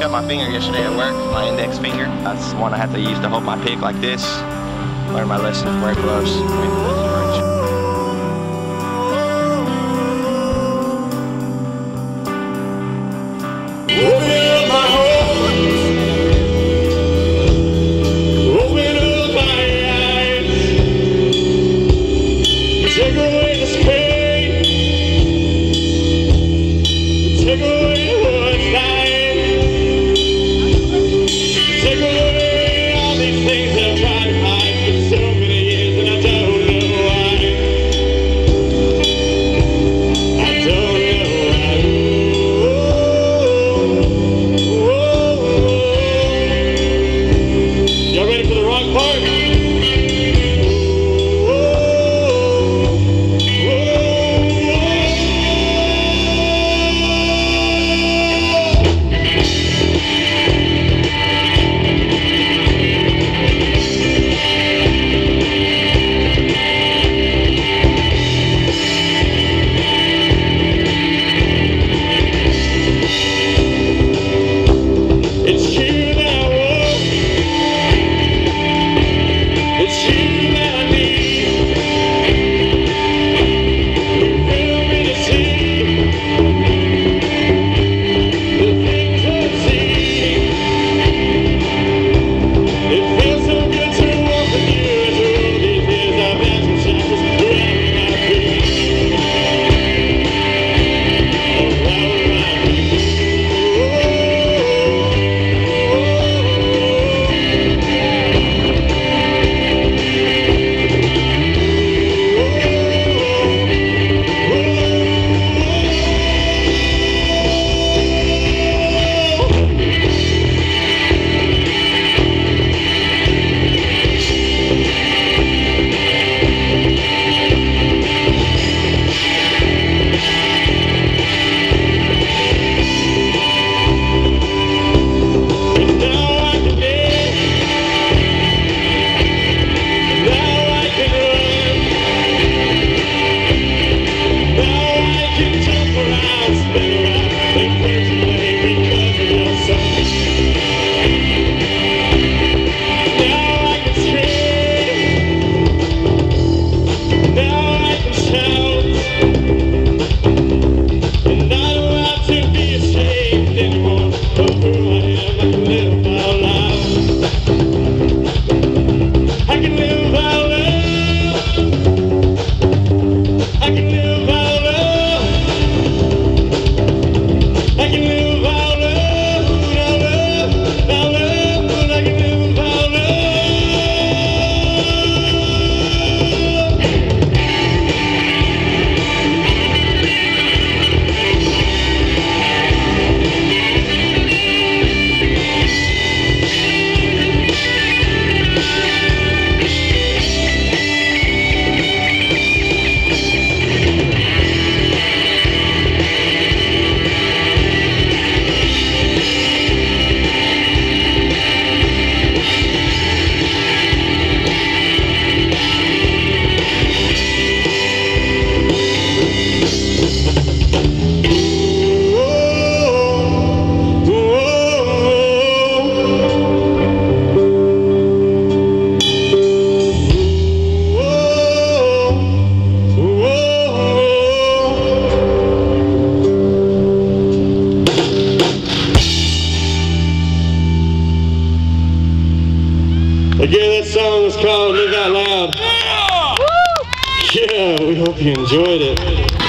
cut my finger yesterday at work, my index finger. That's the one I have to use to hold my pick like this. Learn my lesson, wear gloves. Again, that song was called Live Out Loud. Yeah, we hope you enjoyed it.